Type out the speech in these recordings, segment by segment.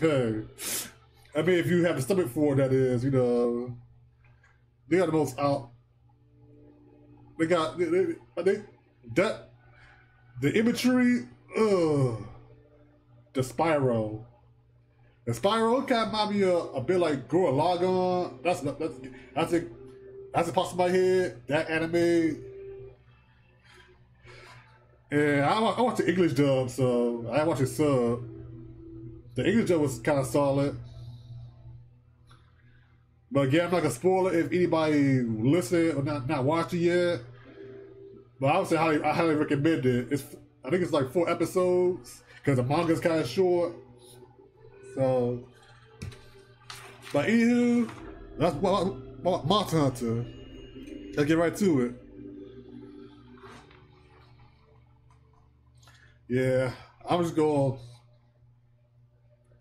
I mean, if you have a stomach for it, that is, you know, they got the most out. They got that the imagery, the spiral. The spiral kind of might be a bit like Gurren Lagann. That's a possible in my head. That anime. And I watched the English dub, so I watched the sub. The English dub was kind of solid. But again, I'm not gonna spoil it if anybody listened or not watched it yet. But I would say I highly recommend it. I think it's like 4 episodes because the manga's kind of short. So, but anywho, that's Monster Hunter. Let's get right to it. Yeah, I'm just going.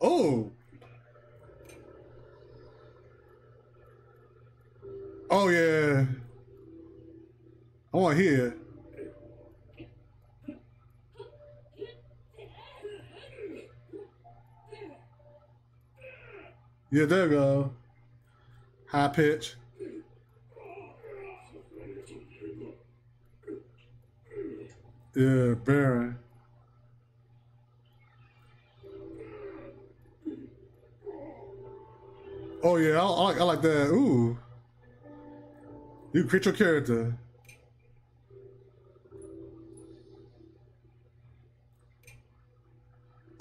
Oh yeah. I want to hear. Yeah, there we go. High pitch. Yeah, Baron. Oh yeah, I like that. Ooh. You create your character.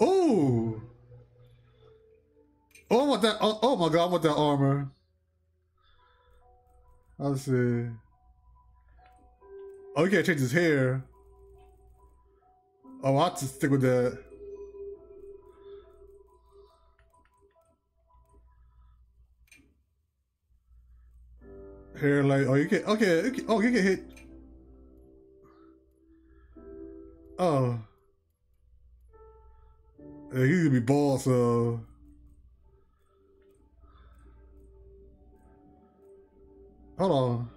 Ooh. Oh, I want that. Oh my God, I want that armor. Let's see. Oh, you can't change his hair. Oh, I'll just stick with that. Hair like, oh, you can, okay, oh, you can hit. Oh. Yeah, he's gonna be bald, so. Hold on.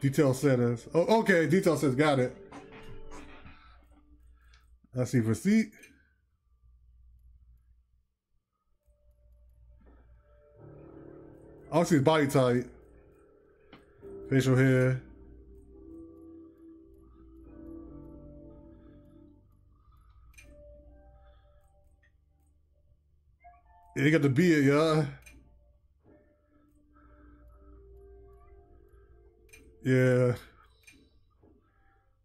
Detail settings. Oh, okay, detail settings, got it. Let's see, receipt. I don't see his body type. Facial hair. Yeah, he got the beard, yeah. Yeah.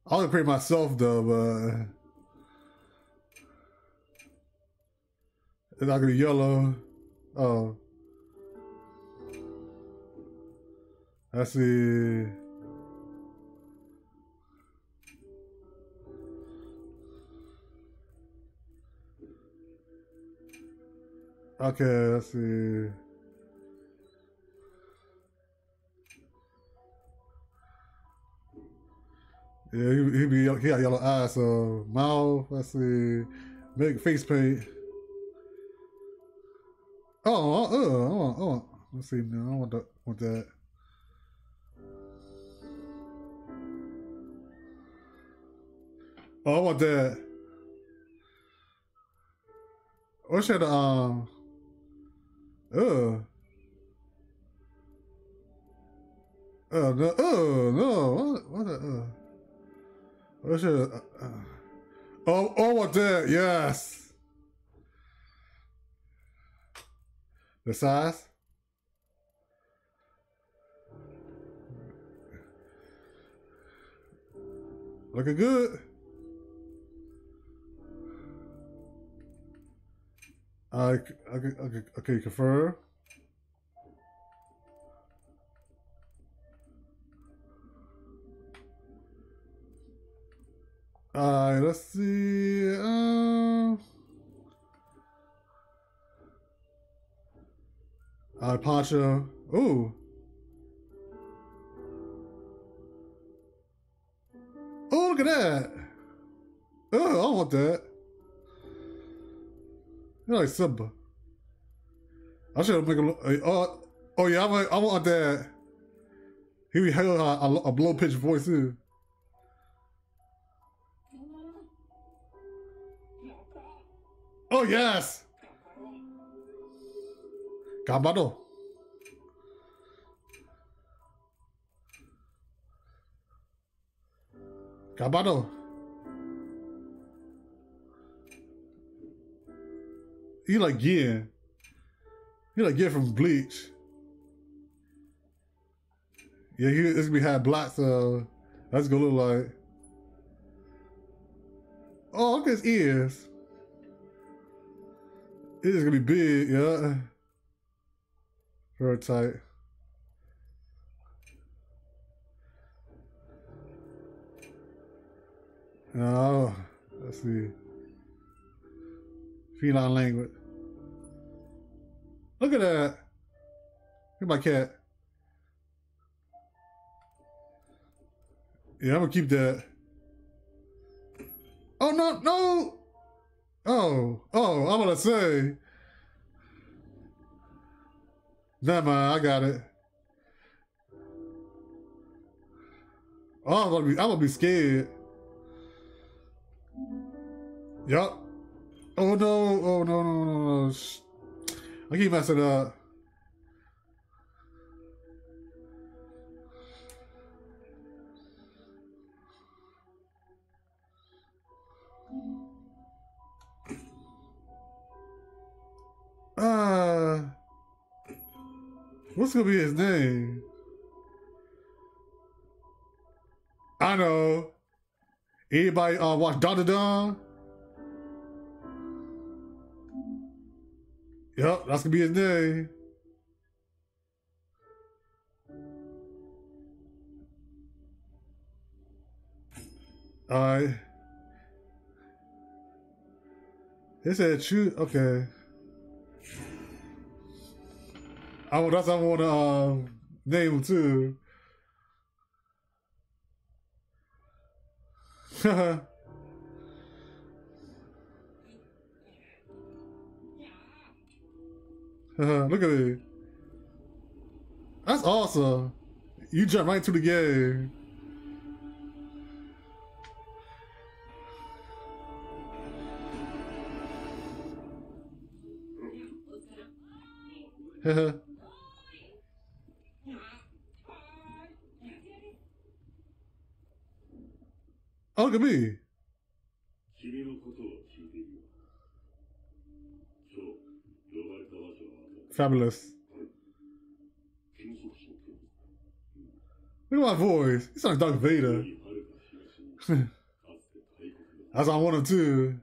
I was gonna create myself though, but it's not gonna be yellow. Oh. I see. Okay, I see. Yeah, he got yellow eyes, so mouth, I see. Make face paint. Oh, let's see now. I want that. Oh, I want that. Or should no, no. What should oh, I want that. Yes. The size. Looking good. Okay, confirm. Alright, let's see. Alright, Poncho. Ooh. Oh, look at that. Oh, I don't want that. You like Simba. I should make him. Oh yeah, I want that. He be having a blow pitch voice too. Oh, yes! Gambado. Gambado. You like Yen. You like Yen from Bleach. Yeah, it's gonna be high blocks, so that's gonna look like. Oh, look at his ears. It is gonna be big, yeah. Very tight. Oh, let's see. Feline language. Look at that. Look at my cat. Yeah, I'm gonna keep that. Oh, no, no. Oh, I'm gonna say. Never mind, I got it. Oh, I'm gonna be scared. Yup. Oh no. I keep messing up. What's gonna be his name? I know. Anybody watch Dr. Don? Yup, that's gonna be his name. Alright. They said choose, okay. That's how I want to name him too. Look at it. That's awesome. You jump right into the game. Oh, look at me. Fabulous. Look at my voice. He sounds like Darth Vader. That's what I want him to.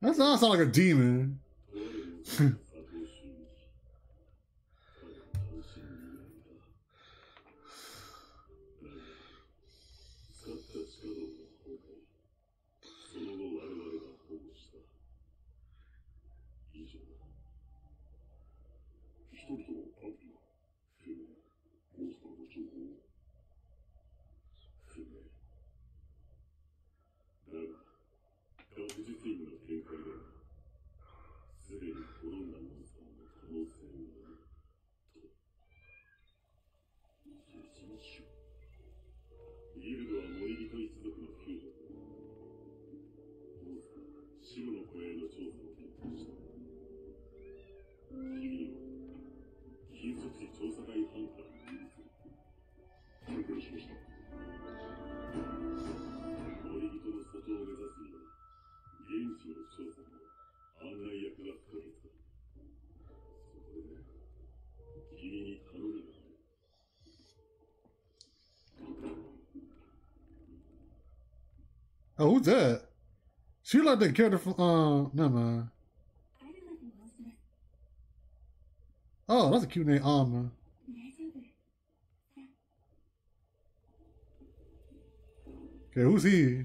That sounds like a demon. Oh, who's that? She like that character from, never mind. Oh, that's a cute name, Alma. Okay, who's he?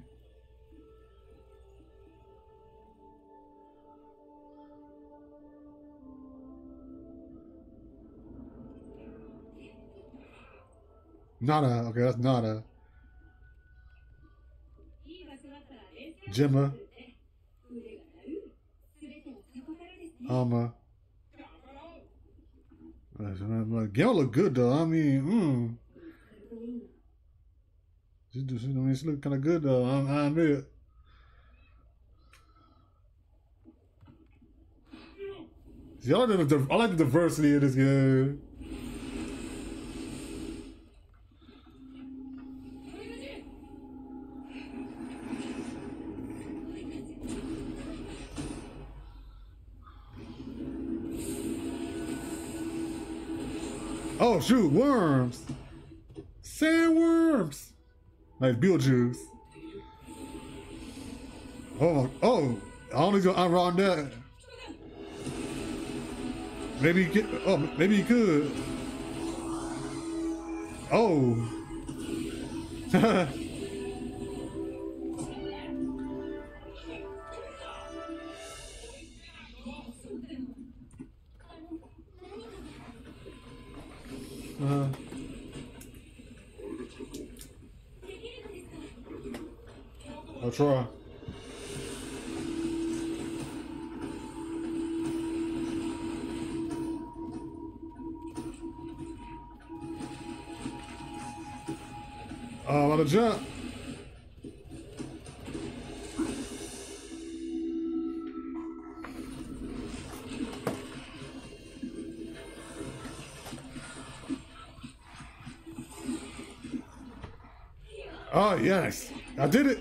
Nana, okay, that's Nana. Gemma. Alma. Gail look good though. I mean, she look kind of good though. I admit it. See, I like the diversity of this game. Oh shoot, worms! Sandworms! Like Beetlejuice. Oh, oh! I don't think I'm wrong that. Maybe you get, oh, maybe you could. Oh! I'll try. Oh, what a jump. Oh, yes. I did it.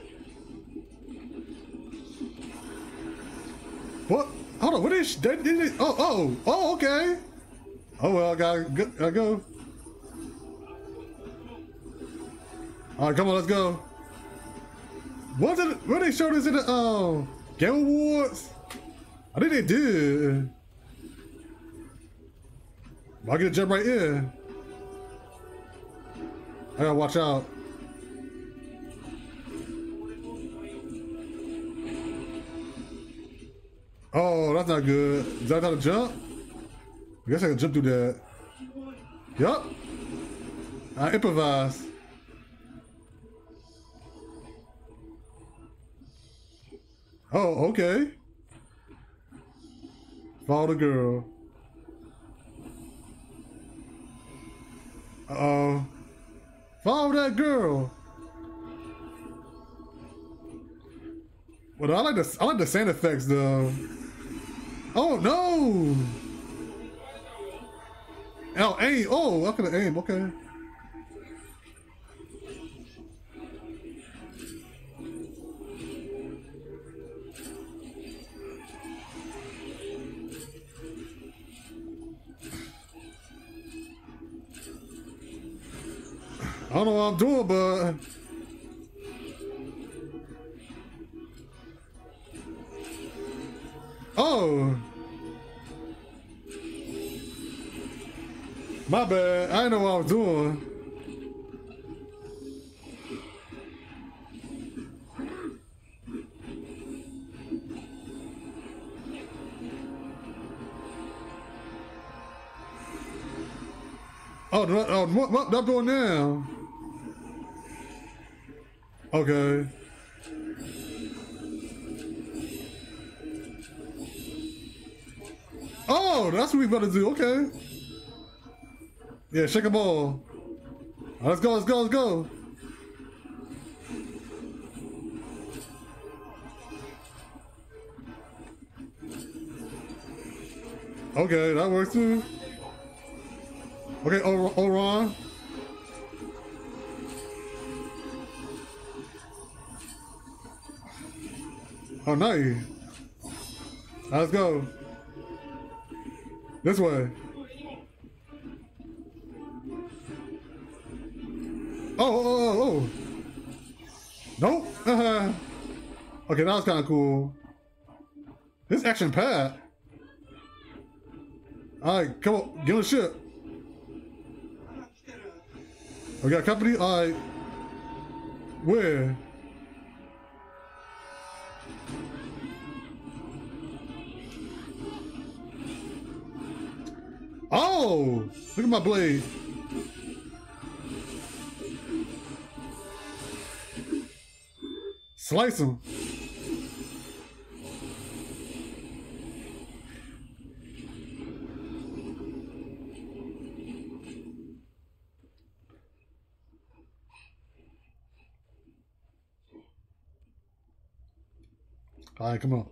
What? Hold on. What is that? Did it? Oh, oh. Oh, okay. Oh, well, I gotta go. All right, come on. Let's go. What did it, where they showed this in the Game Awards? I think they did. I get to jump right in. I gotta watch out. Oh, that's not good. Is that not a jump? I guess I can jump through that. Yup. I improvise. Oh, okay. Follow the girl. Uh-oh. Follow that girl. Well, I like the sound effects though. Oh no! Oh, aim! Oh, I could aim. Okay. I don't know what I'm doing, but. Oh. My bad, I didn't know what I was doing. Oh, what I'm doing now? Okay. Oh, that's what we better do. Okay. Yeah, shake them all. Right, let's go, let's go, let's go. Okay, that works too. Okay, Oran. Oh, nice. Right, let's go. This way. Oh, oh, oh, oh. Nope. Okay, that was kind of cool. This action pad. Alright, come on. Give him a shit. We got company. Alright. Where? Oh! Look at my blade. Slice him. All right, come on.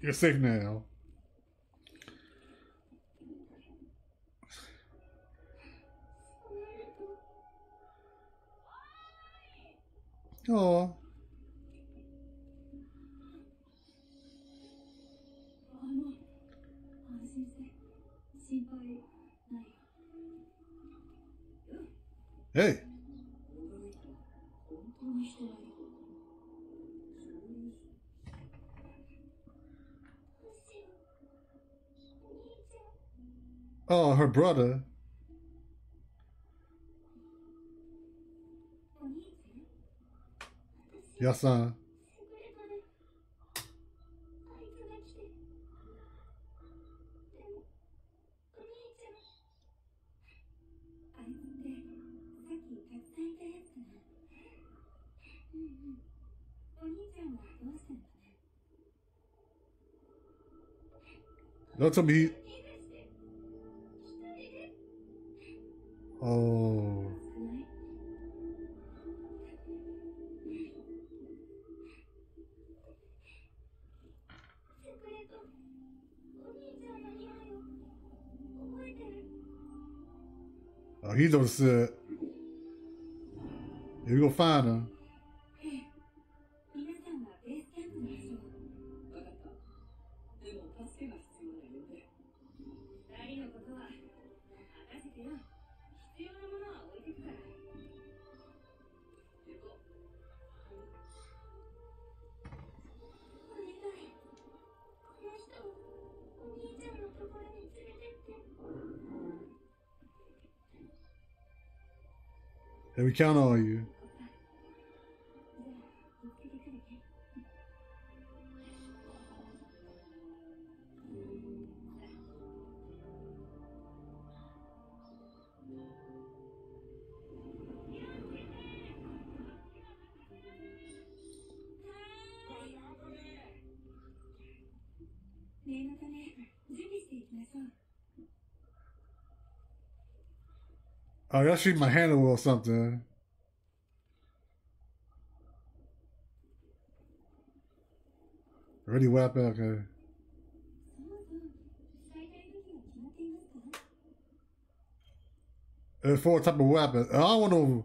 You're safe now. Oh. Hey. Oh, her brother. Yes, sir. Don't tell me he... Oh. Oh, he don't sit. You go find him. And we count on you. Oh, I gotta shoot my handle or something. Ready weapon, okay. There's four type of weapons. I don't want no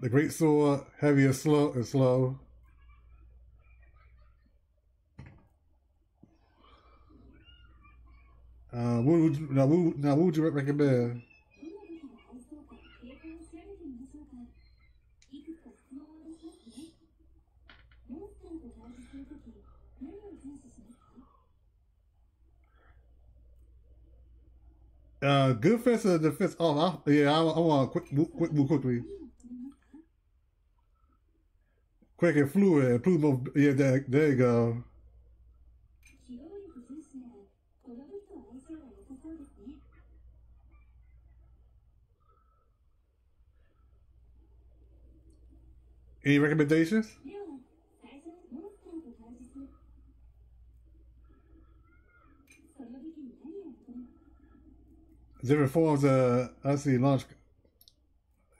the great sword, heavy and slow and slow. What would you recommend? Good fence or defense? Oh, I want quick move quickly. Quick and fluid, improve move. Yeah, there you go. Any recommendations? Different forms of I see launch.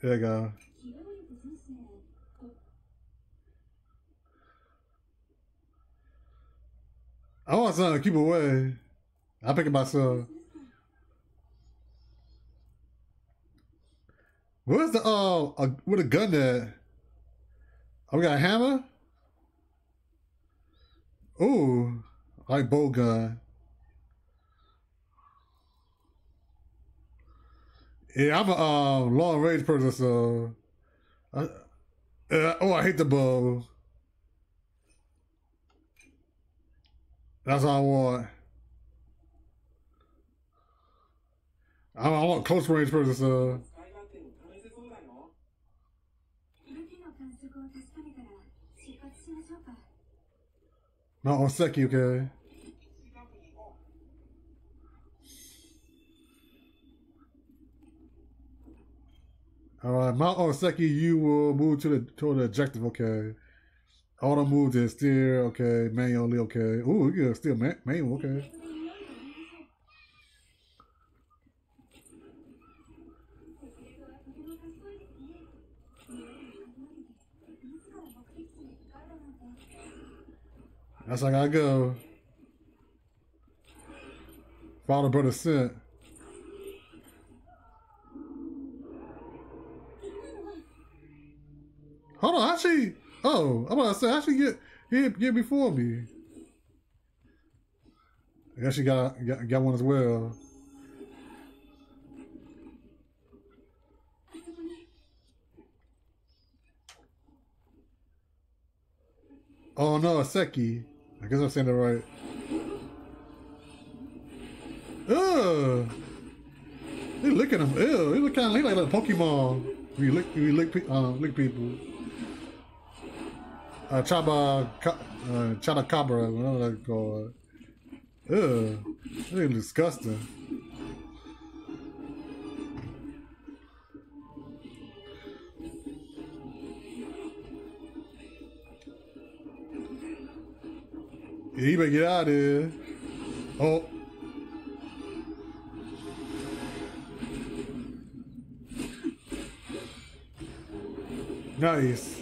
There you go. I want something to keep away. I pick it myself. Where's the with a gun at? Oh, we got a hammer? Ooh, I like bowgun. Yeah, I'm a long range person, so I hate the bow. That's all I want. I want close range for this. No, Oseki, okay. Alright, Mount Oseki, you will move to the objective, okay. Auto move to steer, okay. Manually, okay. Ooh, you can steer manual, okay. That's how I gotta go. Father, brother, sent. Hold on, actually. Oh, I'm about to say, I should get here before me. I guess she got one as well. Oh no, Oseki. I guess I'm saying that right. Ugh. They licking him. Ew. He look kind of like a Pokemon. We lick people. Chatacabra, whatever that's called. Ew, that is disgusting. Yeah, you better get out of there. Oh. Nice.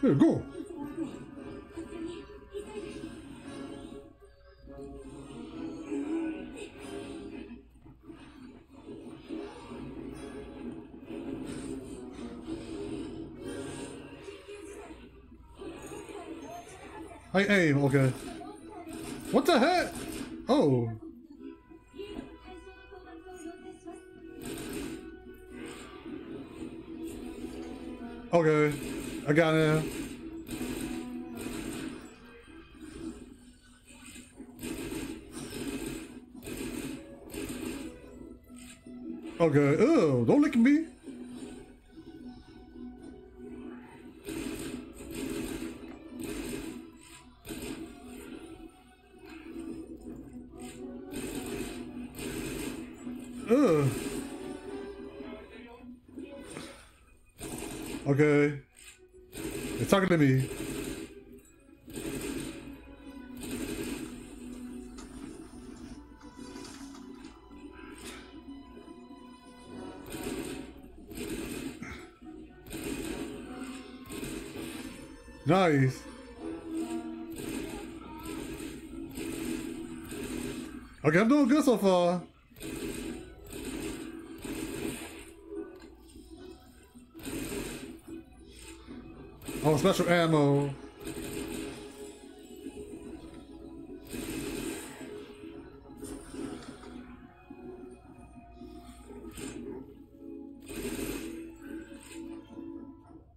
Here, go. I aim, okay. What the heck? Oh. Okay, I got it. Okay, ew, don't lick me. Ugh. Okay. They're talking to me. Nice. Okay, I'm doing good so far. Oh, special ammo.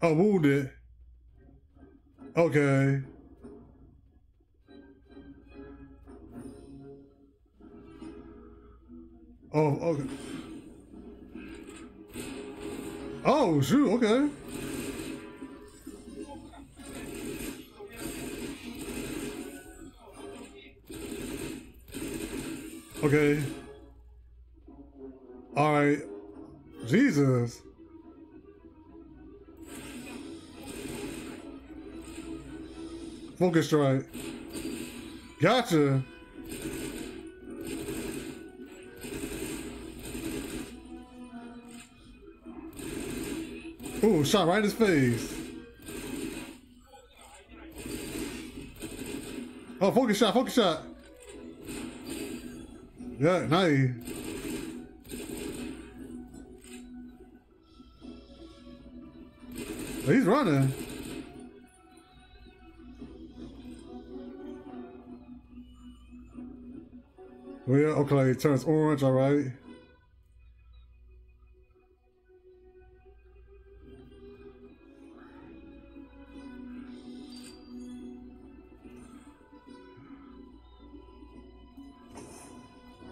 Oh, wounded. Okay. Oh, okay. Oh, shoot, okay. Okay. All right. Jesus. Focus right. Gotcha. Ooh, shot right in his face. Oh, focus shot, focus shot. Yeah, nice. He's running. Well, yeah, okay, it turns orange, all right.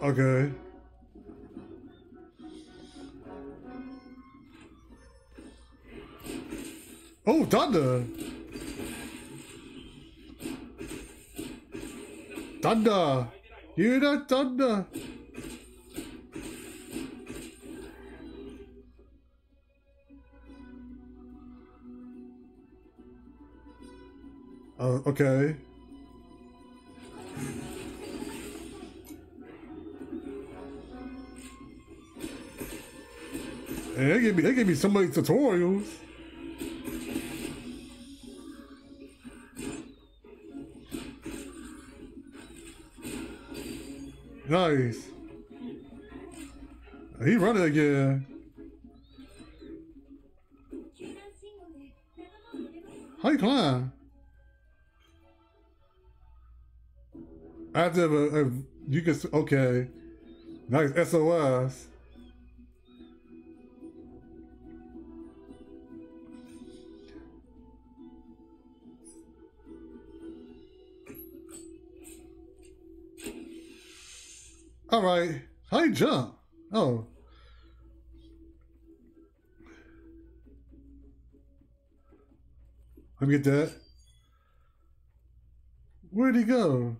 Okay. Oh, thunder! Thunder! You hear that thunder? Okay. And they gave me so many tutorials. Nice. He running again. How you climb? I have to have a you can, okay. Nice SOS. All right, I jump. Oh, let me get that. Where'd he go?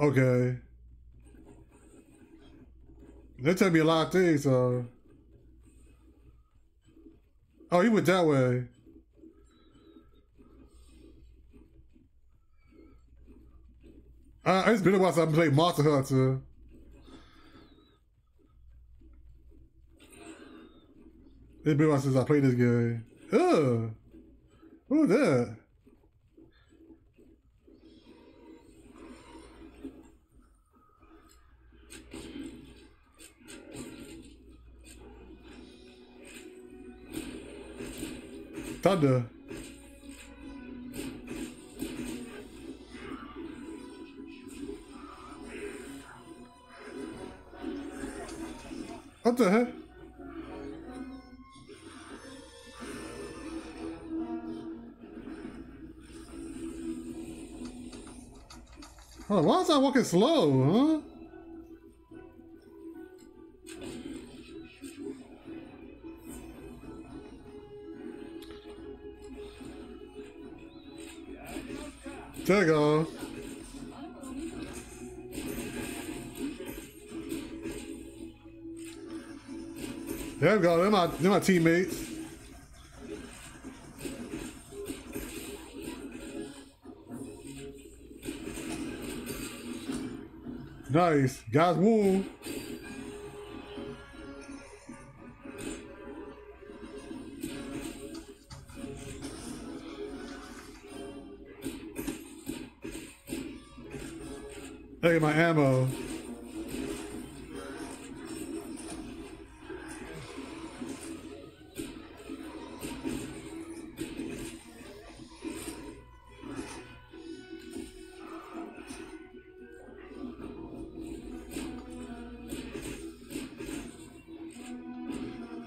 Okay. They tell me a lot of things. So, oh, he went that way. It's been a while since I've played Monster Hunter. It's been a while since I played this game. Ugh. Who's that? Thunder. What the heck? Oh, why is I walking slow, huh? There you go. There we go, they're my teammates. Nice, guys, woo. Look at my ammo.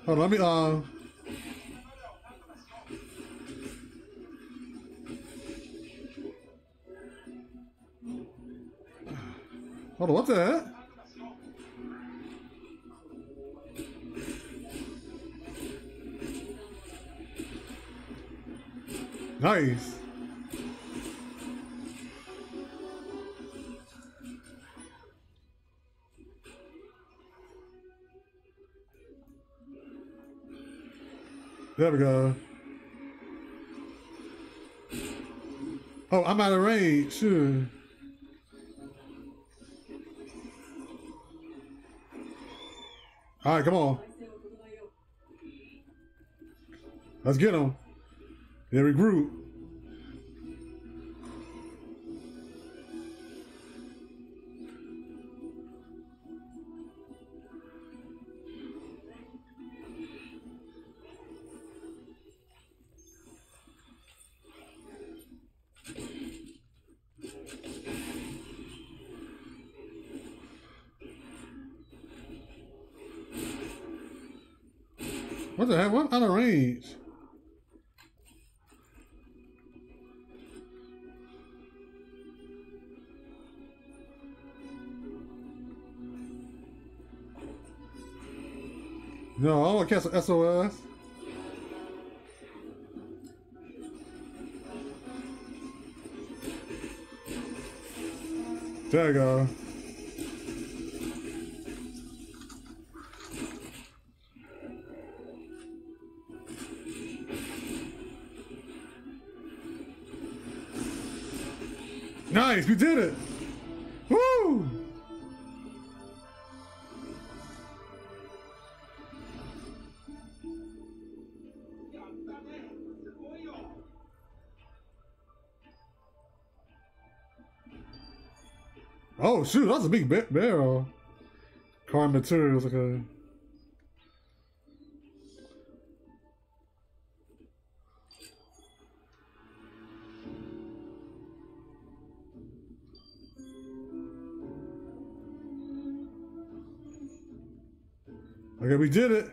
Oh, let me, hold on, what the heck? Nice. There we go. Oh, I'm out of range. Sure. All right, come on. Let's get them. They regroup. What the heck? What out of range? No, I don't want to cancel SOS. There we go. Nice, we did it! Woo! Oh shoot, that's a big barrel. Carbon materials, okay. Okay, we did it.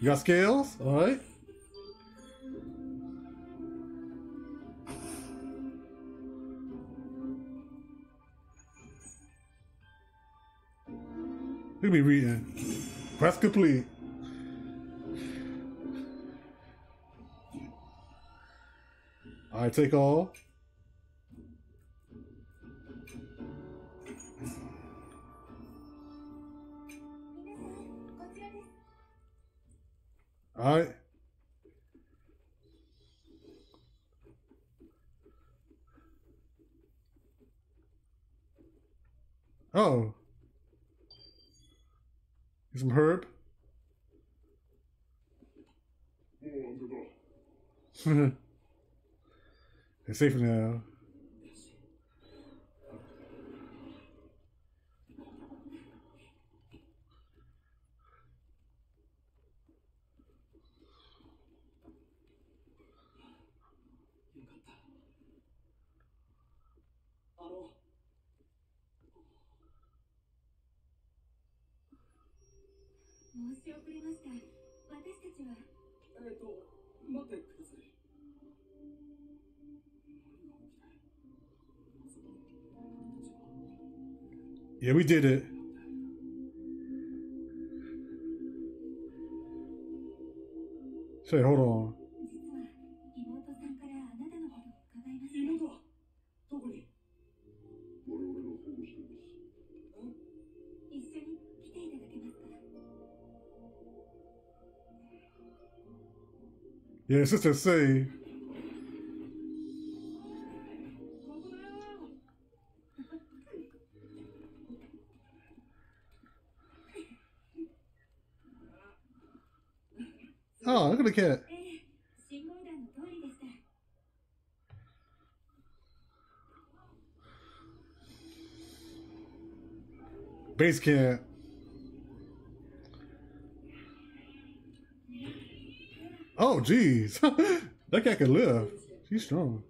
You got scales? All right. Look at me reading. Quest complete. I take all. All right. Oh. Get some herb. They're safe now. Yeah, we did it. Say, hold on. Yeah, sister, say. Oh, look at the cat. Base camp. Oh, jeez. That cat can live. She's strong.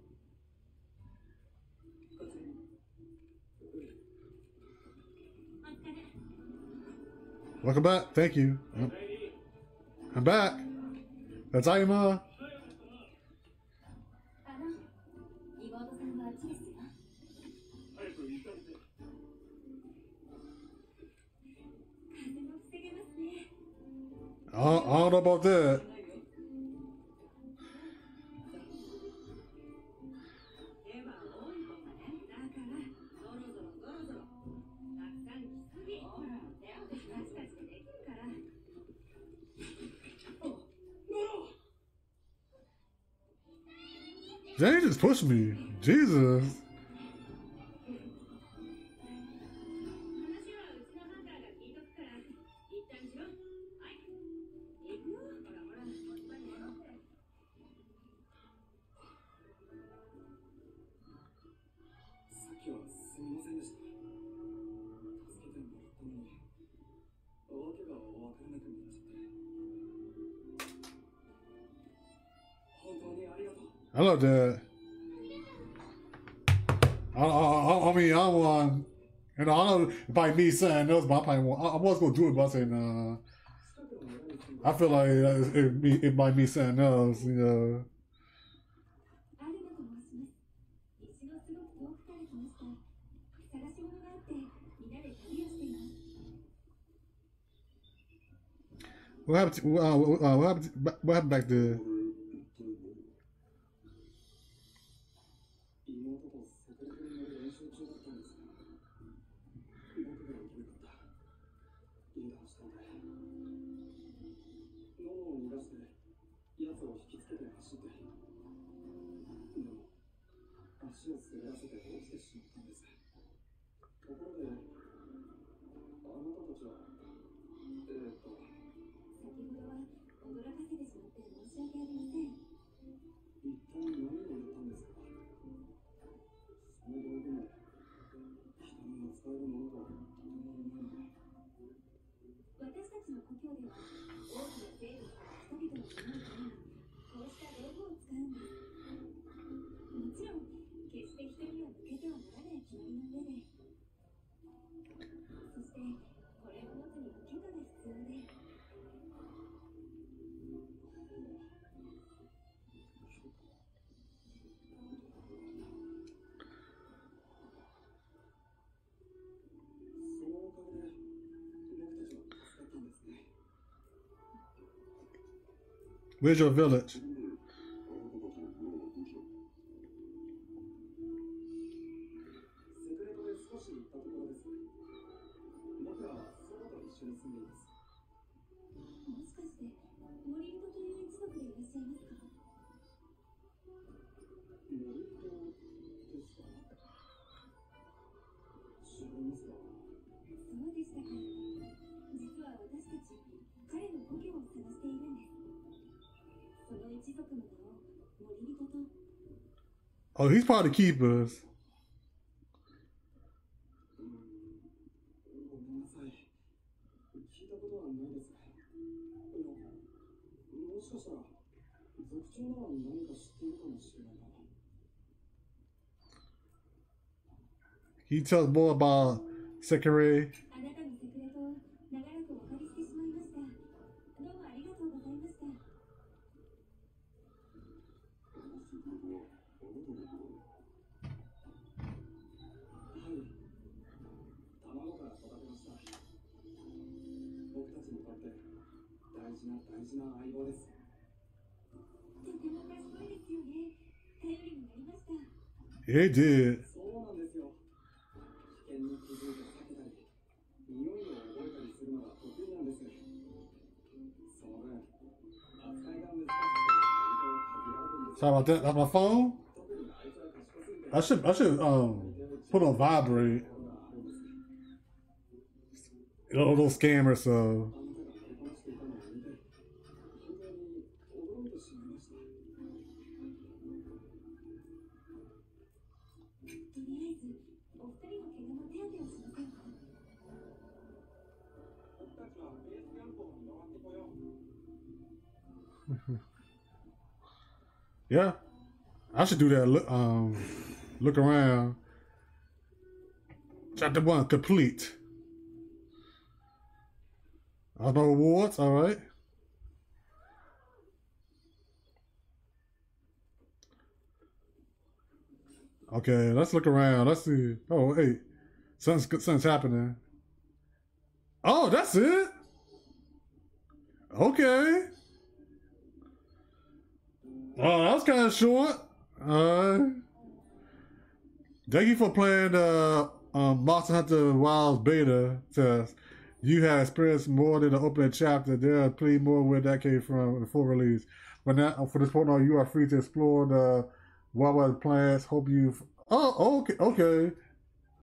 Welcome back. Thank you. I'm back. That's Ayuma. I don't know about that. They just pushed me. Jesus. Hello, Dad. I mean, I won. And I know by me saying that was my plan. I was going to do it by saying, I feel like it might be saying no, you know. What happened back there? Where's your village? Oh, he's probably keeping us. He tells more about Sekirei. It did. Sorry about that. That's my phone. I should put on vibrate. You know, those scammers. So. Yeah, I should do that. Look around. Chapter 1 complete. All my rewards. All right. Okay, let's look around. Let's see. Oh, hey, something's happening. Oh, that's it. Okay. Oh, that was kind of short. Thank you for playing Monster Hunter Wilds beta test. You have experienced more than the opening chapter. There are plenty more where that came from in full release. But now, for this point on, you are free to explore the wild plants. Hope you. Oh, okay.